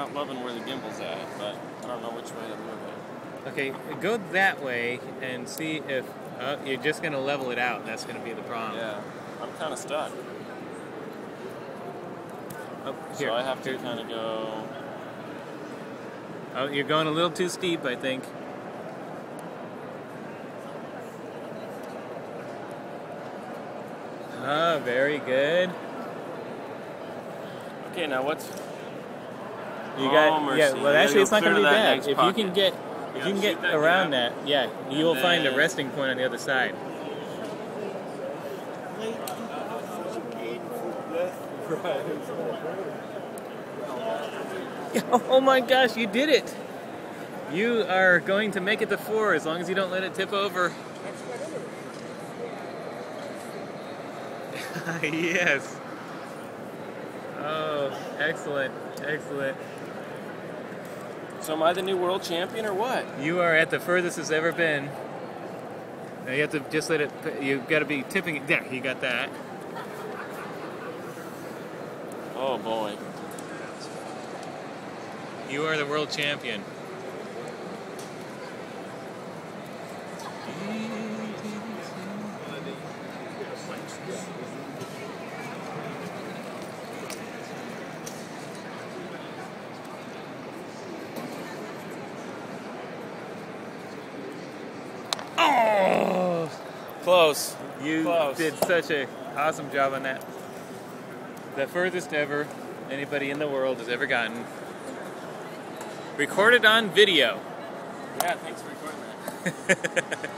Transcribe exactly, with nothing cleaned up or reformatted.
Not loving where the gimbal's at, but I don't know which way to move it. Okay, go that way and see if uh, you're just going to level it out. That's going to be the problem. Yeah, I'm kind of stuck. Oh, here. So I have to kind of go... Oh, you're going a little too steep, I think. Ah, very good. Okay, now what's... You oh, got, mercy. Yeah, well, actually, it's not going to be bad. If pocket. you can get, if you, you can get that around gap. that, yeah, you and will then... find a resting point on the other side. Oh my gosh, you did it! You are going to make it to four as long as you don't let it tip over. Yes. Oh, excellent, excellent. So am I the new world champion or what? You are at the furthest it's ever been. Now you have to just let it, you've got to be tipping it. There, you got that. Oh boy. You are the world champion. Oh! Close. You Close. did such an awesome job on that. The furthest ever anybody in the world has ever gotten. Recorded on video. Yeah, thanks for recording that.